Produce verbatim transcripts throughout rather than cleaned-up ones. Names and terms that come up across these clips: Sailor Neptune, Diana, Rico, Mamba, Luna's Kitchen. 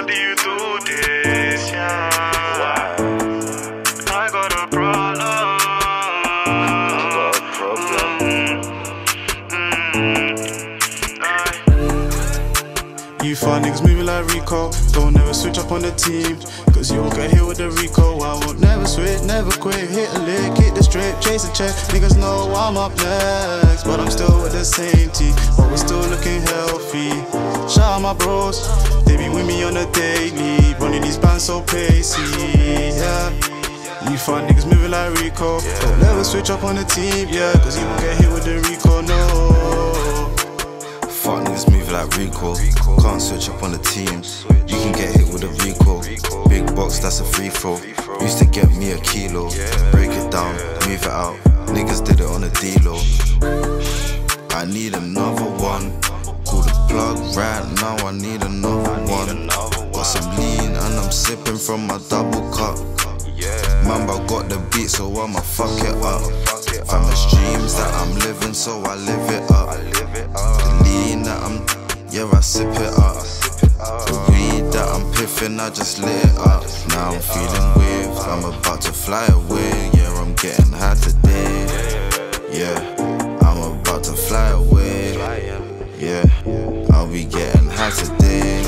Why do you do this? Yeah. Why? I got a problem. Mm-hmm. You find niggas moving like Rico. Don't never switch up on the team, cause you won't get hit with the Rico. I won't never switch, never quit. Hit a lick, hit the strip, chase a check. Niggas know I'm up next, but I'm still with the same team, but we're still looking healthy. Shout out my bros, they be with me on the daily, running these bands so pacey, yeah. You find niggas moving like Rico. Don't never switch up on the team, yeah, cause you won't get hit with the Rico, no. Fuck niggas moving like Rico. Can't switch up on the team. You can get hit with a Rico. Big box, that's a free throw. Used to get me a kilo. Break it down, move it out. Niggas did it on a D-low. I need another one. Call the plug right now, I need another one. Got some lean and I'm sipping from my double cup. Mamba got the beat, so I'ma fuck it up. Famous dreams that I'm living, so I live it up. The lean that I'm, yeah, I sip it up. The weed that I'm piffing, I just lit it up. Now I'm feeling weird, I'm about to fly away. Yeah, I'm getting high today. Yeah, I'm about to fly away. Yeah, I'll be getting high today.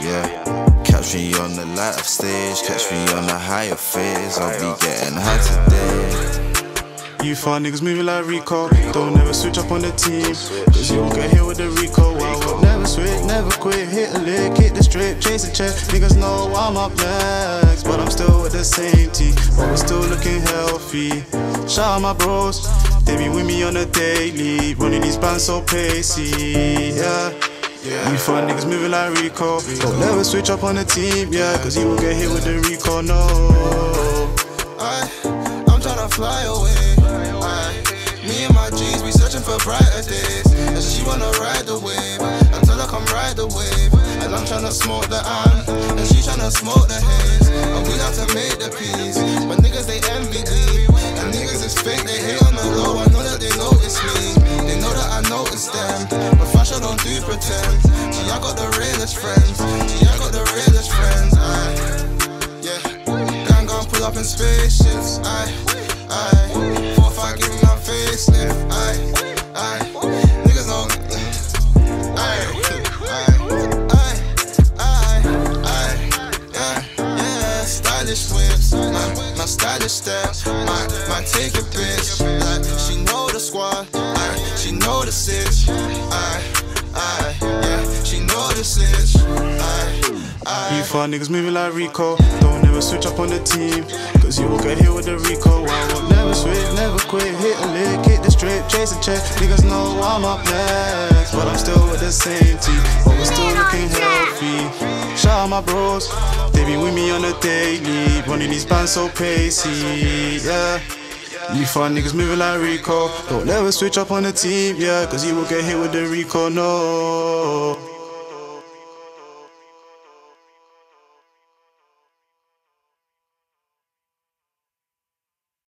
Yeah, catch me on the light of stage, catch me on the higher phase. I'll be getting high today. You find niggas moving like Rico. Don't never switch up on the team, cause you won't get hit with the Rico. I won't never switch, never quit. Hit a lick, hit the strip, chase a check. Niggas know I'm up next, but I'm still with the same team, but we're still looking healthy. Shout out my bros, they be with me on the daily, running these bands so pacey, yeah. You find niggas moving like Rico. Don't never switch up on the team, yeah, cause you won't get hit with the Rico, no. I, I'm tryna fly away. Me and my G's, we searching for brighter days. And she wanna ride the wave, until I come ride the wave. And I'm tryna smoke the iron, and she tryna smoke the haze. And we have to make the peace, but niggas they envy me. And niggas is fake, they hate on the low. I know that they notice me, they know that I notice them. But fashion don't do pretend. Gee, I got the realest friends. Gee, I got the realest friends. Aye, yeah. Gang gon' pull up in spaceships. Aye, aye. Four, five, give me my facelift. Aye, aye. Niggas don't. Aye, aye, aye, aye, aye. Yeah, yeah. Stylish whips, my, my stylish steps, my, my take a bitch. Like, she know the squad, aye, she know the sitch. Aye, aye, yeah, she know the sitch. Aye, aye. You find niggas moving like Rico. Don't never switch up on the team, cause you won't get hit with the Rico. I won't never switch, never quit. Hit a lick, hit the strip, chase a check. Niggas know I'm up next, but I'm still with the same team, but we're still looking healthy. Shout out my bros, they be with me on the daily, running these bands so pacey, yeah. You find niggas moving like Rico. Don't never switch up on the team, yeah, cause you won't get hit with the Rico, no.